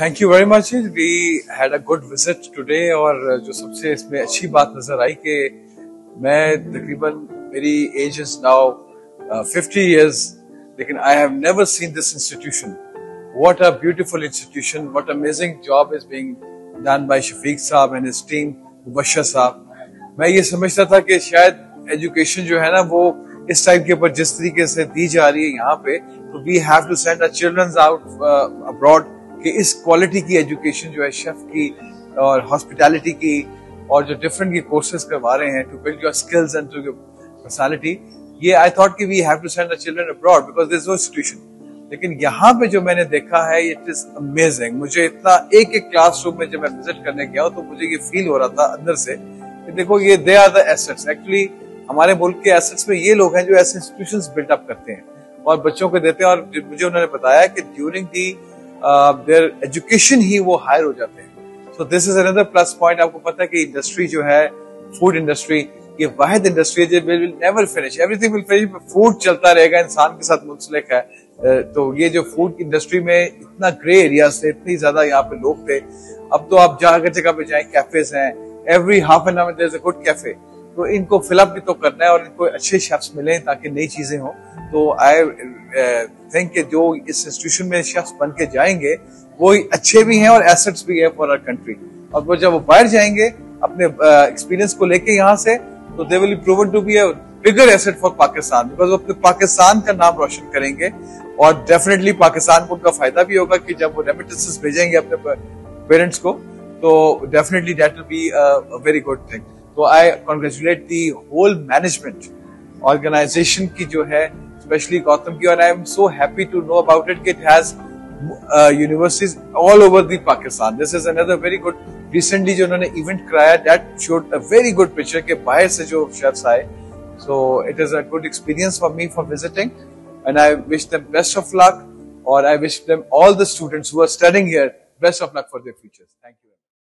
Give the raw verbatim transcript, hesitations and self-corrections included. Thank you very much. We had a good visit today और जो सबसे इसमें अच्छी बात नजर आई कि मैं तकरीबन मेरी age is now fifty years, लेकिन I have never seen this institution. What a beautiful institution, what amazing job is being done by Shafiq साहब एंड हिज टीम, मुबशर साहब। मैं ये समझता था कि शायद एजुकेशन जो है ना वो इस टाइप के ऊपर जिस तरीके से दी जा रही है यहाँ पे, तो we have to send our children out abroad कि इस क्वालिटी की एजुकेशन जो है शेफ की और हॉस्पिटैलिटी की और जो डिफरेंट ये कोर्सेज करवा रहे हैं to build your skills and to your personality, ये आई थॉट कि we have to send the children abroad because there is no institution. लेकिन यहाँ पे जो मैंने देखा है इट इज अमेजिंग। मुझे इतना एक एक क्लासरूम में जब मैं विजिट करने गया तो मुझे ये फील हो रहा था अंदर से कि देखो ये they are the assets. Actually हमारे मुल्क के एसेट्स में ये लोग हैं जो ऐसे इंस्टीट्यूशंस बिल्ड अप करते हैं और बच्चों को देते हैं। और मुझे उन्होंने बताया कि ड्यूरिंग दी देयर एजुकेशन ही वो हायर हो जाते हैं। So this is another plus point. आपको पता है कि इंडस्ट्री जो है फूड इंडस्ट्री ये वाहिद इंडस्ट्री है will never finish, everything will finish. Food चलता रहेगा, इंसान के साथ मुंसलिक है। तो ये जो फूड इंडस्ट्री में इतना ग्रे एरियाज थे, इतनी ज्यादा यहाँ पे लोग थे। अब तो आप जहाँ जगह पे जाए कैफेज हैं, every half an hour there is a good cafe. तो इनको फिलअप भी तो करना है और इनको अच्छे शेफ्स मिले ताकि नई चीजें हों। तो आई थिंक जो इस इंस्टीट्यूशन में शेफ्स बन के जाएंगे वो अच्छे भी हैं और एसेट्स भी हैं फॉर आवर कंट्री। और वो जब वो बाहर जाएंगे अपने एक्सपीरियंस uh, को लेके यहाँ से, तो they will be proven to be a bigger asset for Pakistan because वो अपने पाकिस्तान का नाम रोशन करेंगे। और डेफिनेटली पाकिस्तान को उनका फायदा भी होगा कि जब वो रेमिटेंसेस भेजेंगे अपने पेरेंट्स को, तो definitely that will be a very good thing. तो I congratulate the whole management organisation की जो है, स्पेशली गौतम की। और I am so happy to know about it कि it has universities all over the Pakistan. This is another very good. Recently जो उन्होंने event कराया that showed a very good picture के बाहर से जो शेफ्स आए। So it is a good experience for me for visiting and I wish them best of luck. और I wish them all the students who are studying here best of luck for their futures. Thank you.